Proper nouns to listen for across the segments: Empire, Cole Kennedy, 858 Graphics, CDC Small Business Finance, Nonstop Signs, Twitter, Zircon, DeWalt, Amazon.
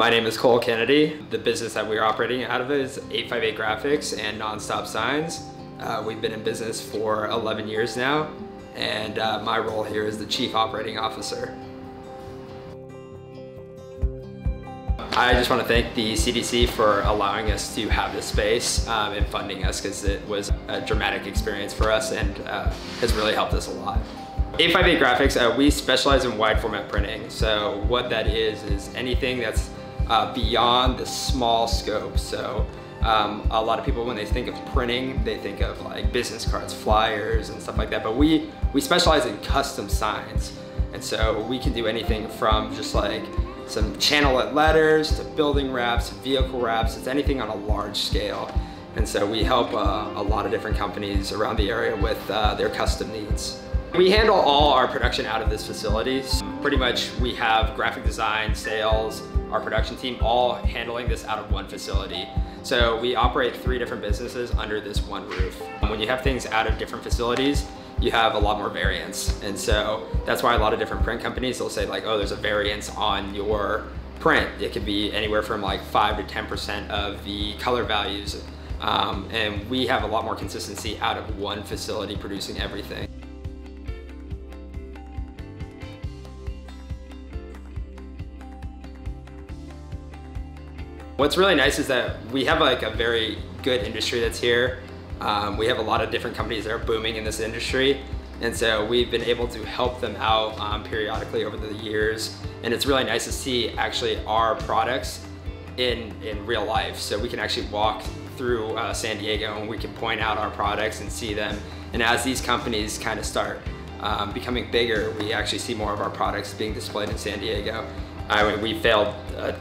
My name is Cole Kennedy. The business that we're operating out of is 858 Graphics and Nonstop Signs. We've been in business for 11 years now, and my role here is the Chief Operating Officer. I just want to thank the CDC for allowing us to have this space and funding us, because it was a dramatic experience for us and has really helped us a lot. 858 Graphics, we specialize in wide format printing. So what that is anything that's beyond the small scope. So a lot of people, when they think of printing, they think of like business cards, flyers, and stuff like that. But we specialize in custom signs. And so we can do anything from just like some channelette letters to building wraps, vehicle wraps. It's anything on a large scale. And so we help a lot of different companies around the area with their custom needs. We handle all our production out of this facility. So pretty much we have graphic design, sales, our production team, all handling this out of one facility. So we operate three different businesses under this one roof. When you have things out of different facilities, you have a lot more variance. And so that's why a lot of different print companies, they'll say like, oh, there's a variance on your print. It could be anywhere from like 5 to 10% of the color values. And we have a lot more consistency out of one facility producing everything. What's really nice is that we have like a very good industry that's here. We have a lot of different companies that are booming in this industry. And so we've been able to help them out periodically over the years. And it's really nice to see actually our products in real life. So we can actually walk through San Diego and we can point out our products and see them. And as these companies kind of start becoming bigger, we actually see more of our products being displayed in San Diego. I mean, we failed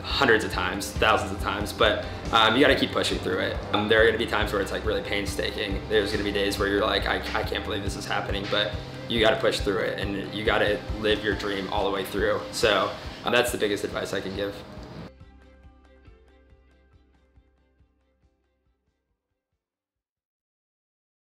hundreds of times, thousands of times, but you gotta keep pushing through it. There are gonna be times where it's like really painstaking. There's gonna be days where you're like, I can't believe this is happening, but you gotta push through it and you gotta live your dream all the way through. So that's the biggest advice I can give.